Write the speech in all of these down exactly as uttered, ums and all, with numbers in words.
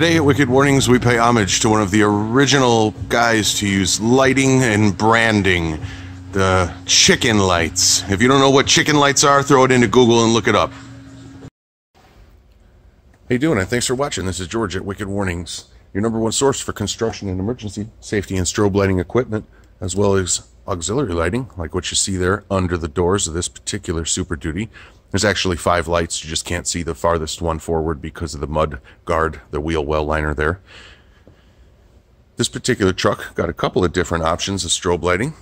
Today at Wicked Warnings, we pay homage to one of the original guys to use lighting and branding, the chicken lights. If you don't know what chicken lights are, throw it into Google and look it up. How you doing? Thanks for watching. This is George at Wicked Warnings, your number one source for construction and emergency safety and strobe lighting equipment, as well as auxiliary lighting, like what you see there under the doors of this particular Super Duty. There's actually five lights. You just can't see the farthest one forward because of the mud guard, the wheel well liner there. This particular truck got a couple of different options of strobe lighting.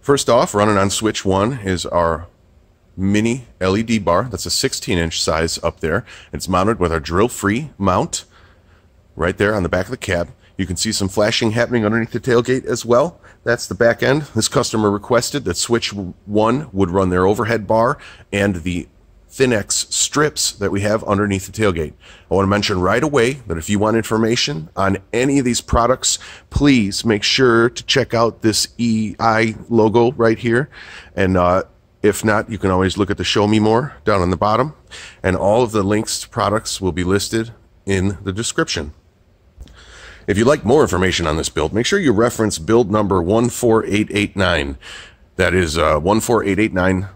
First off, running on switch one is our mini L E D bar. That's a sixteen inch size up there. It's mounted with our drill-free mount right there on the back of the cab. You can see some flashing happening underneath the tailgate as well. That's the back end. This customer requested that switch one would run their overhead bar and the Thin-X strips that we have underneath the tailgate. I want to mention right away that if you want information on any of these products, please make sure to check out this E I logo right here. And uh, if not, you can always look at the Show Me More down on the bottom. And all of the links to products will be listed in the description. If you'd like more information on this build, make sure you reference build number one four eight eight nine. That is uh, one four eight eight nine.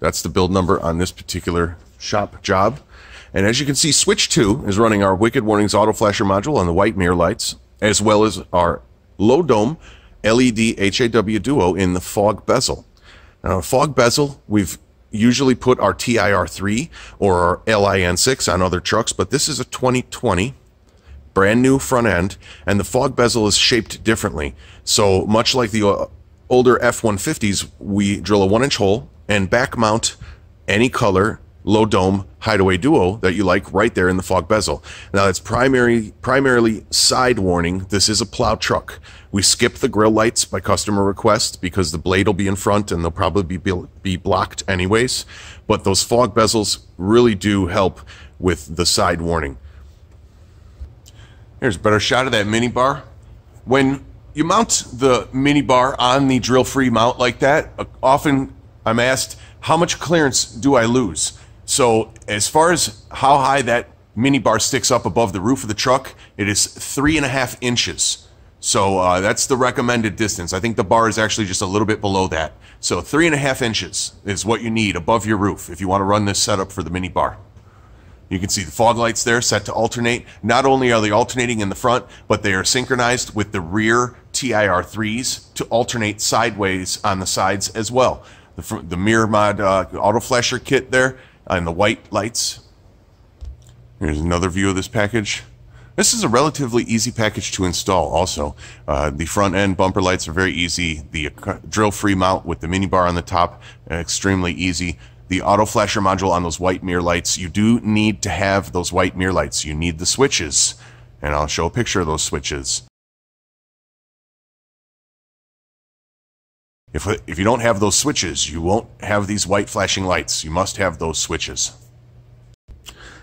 That's the build number on this particular shop job. And as you can see, switch two is running our Wicked Warnings Auto Flasher module on the white mirror lights, as well as our low dome L E D H A W duo in the fog bezel. Now, fog bezel, we've usually put our T I R three or our L I N six on other trucks, but this is a twenty twenty. Brand new front end, and the fog bezel is shaped differently. So much like the uh, older F one fifties, we drill a one inch hole and back mount any color low dome hideaway duo that you like right there in the fog bezel. Now it's primary primarily side warning. This is a plow truck. We skip the grill lights by customer request because the blade will be in front and they'll probably be, be blocked anyways. But those fog bezels really do help with the side warning. Here's a better shot of that mini bar. When you mount the mini bar on the drill-free mount like that, often I'm asked, how much clearance do I lose? So as far as how high that mini bar sticks up above the roof of the truck, it is three and a half inches. So uh, that's the recommended distance. I think the bar is actually just a little bit below that. So three and a half inches is what you need above your roof if you want to run this setup for the mini bar. You can see the fog lights there set to alternate. Not only are they alternating in the front, but they are synchronized with the rear T I R threes to alternate sideways on the sides as well. The, front, the mirror mod uh, auto flasher kit there and the white lights. Here's another view of this package. This is a relatively easy package to install also. Uh, the front end bumper lights are very easy. The drill-free mount with the mini bar on the top, extremely easy. The auto flasher module on those white mirror lights, you do need to have those white mirror lights. You need the switches, and I'll show a picture of those switches. If, if you don't have those switches, you won't have these white flashing lights. You must have those switches.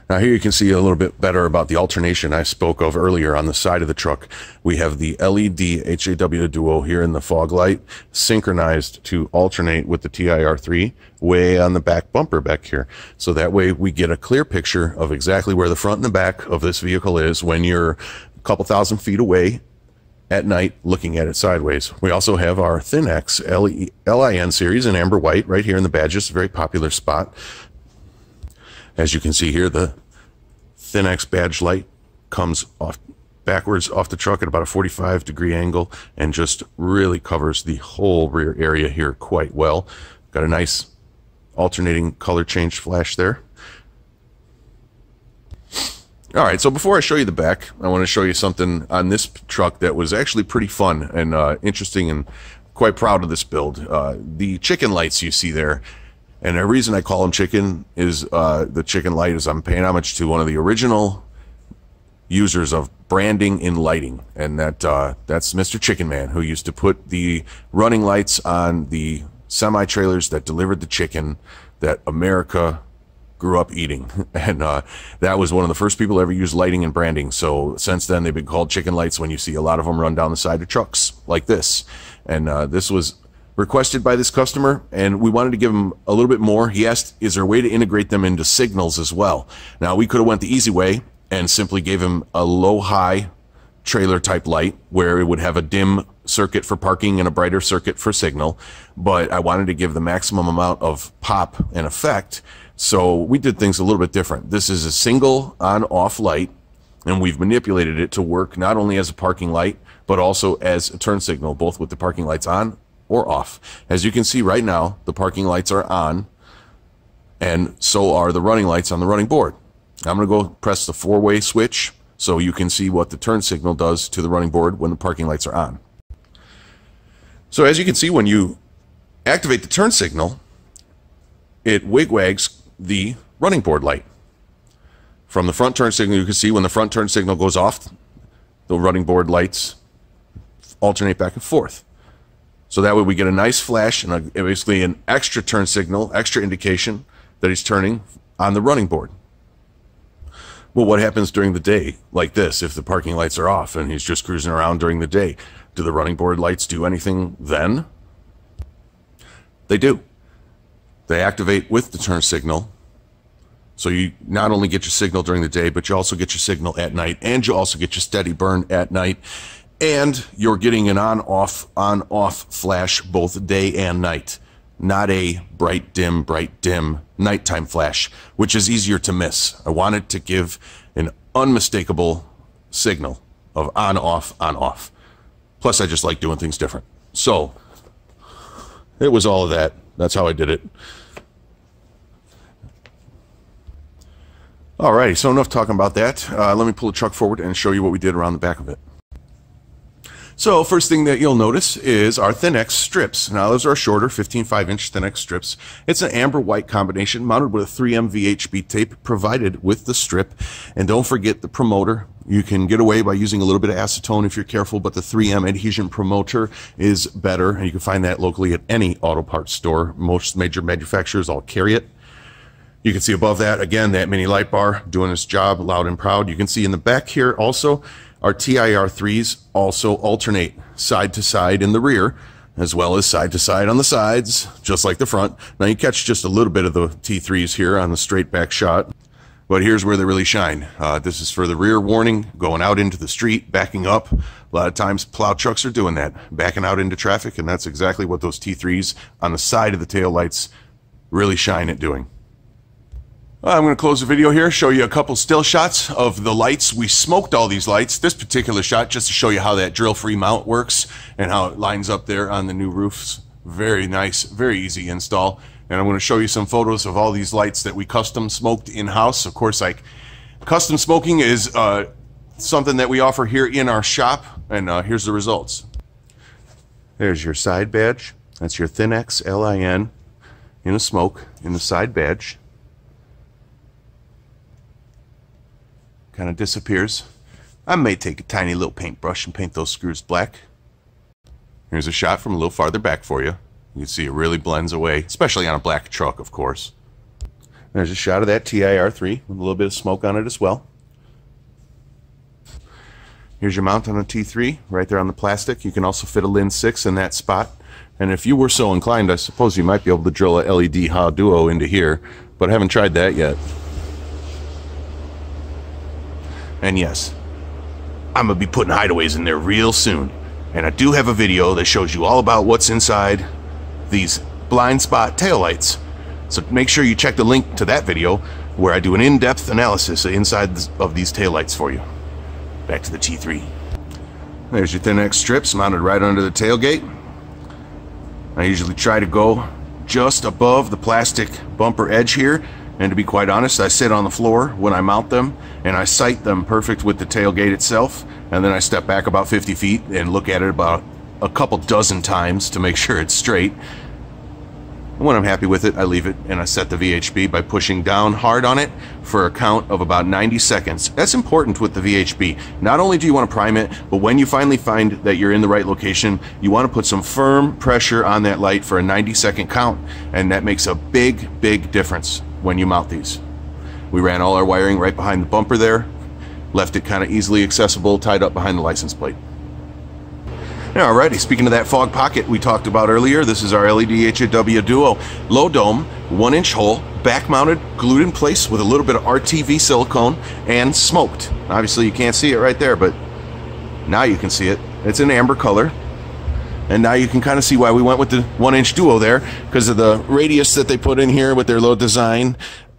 Now here you can see a little bit better about the alternation I spoke of earlier on the side of the truck. We have the L E D H A W duo here in the fog light, synchronized to alternate with the T I R three way on the back bumper back here. So that way we get a clear picture of exactly where the front and the back of this vehicle is when you're a couple thousand feet away at night looking at it sideways. We also have our Thin-X L I N Series in amber white right here in the badges, a very popular spot. As you can see here, the Thin-X badge light comes off backwards off the truck at about a forty-five degree angle and just really covers the whole rear area here quite well. Got a nice alternating color change flash there. All right, so before I show you the back, I want to show you something on this truck that was actually pretty fun and uh, interesting, and quite proud of this build. Uh, the chicken lights you see there. And the reason I call them chicken is uh, the chicken light is I'm paying homage to one of the original users of branding in lighting. And that uh, that's Mister Chicken Man, who used to put the running lights on the semi-trailers that delivered the chicken that America grew up eating. And uh, that was one of the first people to ever use lighting and branding. So since then, they've been called chicken lights when you see a lot of them run down the side of trucks like this. And uh, this was requested by this customer, and we wanted to give him a little bit more. He asked, is there a way to integrate them into signals as well? Now, we could have went the easy way and simply gave him a low-high trailer type light where it would have a dim circuit for parking and a brighter circuit for signal. But I wanted to give the maximum amount of pop and effect, so we did things a little bit different. This is a single on-off light, and we've manipulated it to work not only as a parking light, but also as a turn signal, both with the parking lights on or off. As you can see right now, the parking lights are on, and so are the running lights on the running board. I'm gonna go press the four-way switch so you can see what the turn signal does to the running board when the parking lights are on. So as you can see, when you activate the turn signal, it wigwags the running board light. From the front turn signal, you can see when the front turn signal goes off, the running board lights alternate back and forth. So that way we get a nice flash and a, basically an extra turn signal, extra indication that he's turning on the running board. Well, what happens during the day like this if the parking lights are off and he's just cruising around during the day? Do the running board lights do anything then? They do. They activate with the turn signal. So you not only get your signal during the day, but you also get your signal at night, and you also get your steady burn at night, and you're getting an on-off, on-off flash both day and night. Not a bright, dim, bright, dim nighttime flash, which is easier to miss. I wanted to give an unmistakable signal of on, off, on, off. Plus, I just like doing things different. So it was all of that. That's how I did it. Alrighty, so enough talking about that. Uh, let me pull the truck forward and show you what we did around the back of it. So first thing that you'll notice is our Thin-X strips. Now those are shorter, fifteen point five inch Thin-X strips. It's an amber-white combination mounted with a three M V H B tape provided with the strip. And don't forget the promoter. You can get away by using a little bit of acetone if you're careful, but the three M adhesion promoter is better. And you can find that locally at any auto parts store. Most major manufacturers all carry it. You can see above that, again, that mini light bar doing its job loud and proud. You can see in the back here also, our T I R threes also alternate side to side in the rear, as well as side to side on the sides, just like the front. Now you catch just a little bit of the T threes here on the straight back shot, but here's where they really shine. Uh, this is for the rear warning, going out into the street, backing up. A lot of times plow trucks are doing that, backing out into traffic, and that's exactly what those T threes on the side of the taillights really shine at doing. I'm going to close the video here, show you a couple still shots of the lights. We smoked all these lights. This particular shot just to show you how that drill-free mount works and how it lines up there on the new roofs. Very nice, very easy install. And I'm going to show you some photos of all these lights that we custom smoked in-house. Of course, like custom smoking is uh, something that we offer here in our shop. And uh, here's the results. There's your side badge. That's your Thin-X L I N in a smoke in the side badge. Kind of disappears. I may take a tiny little paintbrush and paint those screws black. Here's a shot from a little farther back for you. You can see it really blends away, especially on a black truck, of course. There's a shot of that T I R three with a little bit of smoke on it as well. Here's your mount on the T three right there on the plastic. You can also fit a Lin six in that spot. And if you were so inclined, I suppose you might be able to drill a L E D HAW DUO into here, but I haven't tried that yet. And yes, I'm going to be putting hideaways in there real soon. And I do have a video that shows you all about what's inside these blind spot taillights. So make sure you check the link to that video where I do an in-depth analysis inside of these taillights for you. Back to the T three. There's your Thin-X strips mounted right under the tailgate. I usually try to go just above the plastic bumper edge here. And to be quite honest, I sit on the floor when I mount them, and I sight them perfect with the tailgate itself, and then I step back about fifty feet and look at it about a couple dozen times to make sure it's straight. And when I'm happy with it, I leave it, and I set the V H B by pushing down hard on it for a count of about ninety seconds. That's important with the V H B. Not only do you want to prime it, but when you finally find that you're in the right location, you want to put some firm pressure on that light for a ninety second count, and that makes a big, big difference when you mount these. We ran all our wiring right behind the bumper there, left it kind of easily accessible, tied up behind the license plate. Alrighty, speaking of that fog pocket we talked about earlier, this is our L E D H A W Duo. Low dome, one inch hole, back mounted, glued in place with a little bit of R T V silicone and smoked. Obviously you can't see it right there, but now you can see it. It's an amber color. And now you can kind of see why we went with the one inch duo there, because of the radius that they put in here with their low design.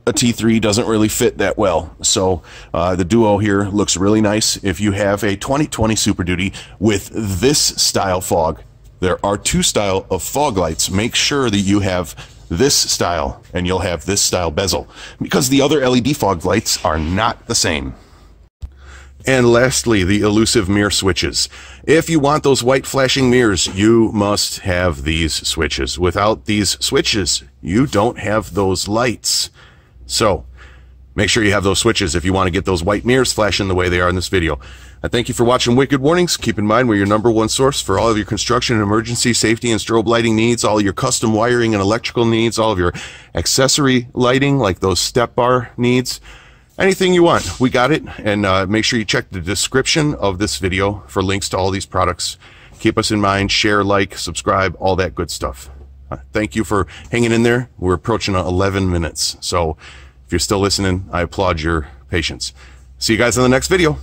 A T three doesn't really fit that well. So uh, the duo here looks really nice. If you have a twenty twenty Super Duty with this style fog, there are two style of fog lights. Make sure that you have this style and you'll have this style bezel, because the other L E D fog lights are not the same. And lastly, the elusive mirror switches. If you want those white flashing mirrors, you must have these switches. Without these switches, you don't have those lights. So make sure you have those switches if you want to get those white mirrors flashing the way they are in this video. I thank you for watching Wicked Warnings. Keep in mind, we're your number one source for all of your construction and emergency safety and strobe lighting needs, all your custom wiring and electrical needs, all of your accessory lighting like those step bar needs. Anything you want, we got it. And uh, make sure you check the description of this video for links to all these products. Keep us in mind, share, like, subscribe, all that good stuff. Thank you for hanging in there. We're approaching eleven minutes. So if you're still listening, I applaud your patience. See you guys in the next video.